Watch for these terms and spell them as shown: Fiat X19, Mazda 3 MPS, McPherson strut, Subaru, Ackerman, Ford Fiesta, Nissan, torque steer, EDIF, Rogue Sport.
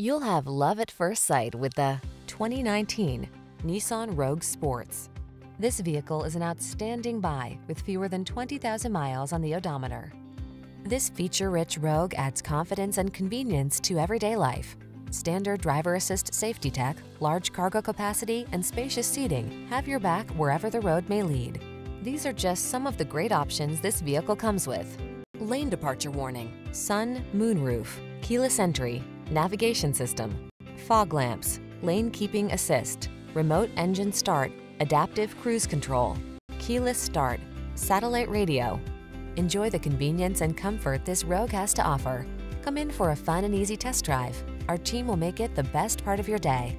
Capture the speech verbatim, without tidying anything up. You'll have love at first sight with the twenty nineteen Nissan Rogue Sports. This vehicle is an outstanding buy with fewer than twenty thousand miles on the odometer. This feature-rich Rogue adds confidence and convenience to everyday life. Standard driver assist safety tech, large cargo capacity, and spacious seating have your back wherever the road may lead. These are just some of the great options this vehicle comes with: lane departure warning, sun, moonroof, keyless entry, navigation system, fog lamps, lane keeping assist, remote engine start, adaptive cruise control, keyless start, satellite radio. Enjoy the convenience and comfort this Rogue has to offer. Come in for a fun and easy test drive. Our team will make it the best part of your day.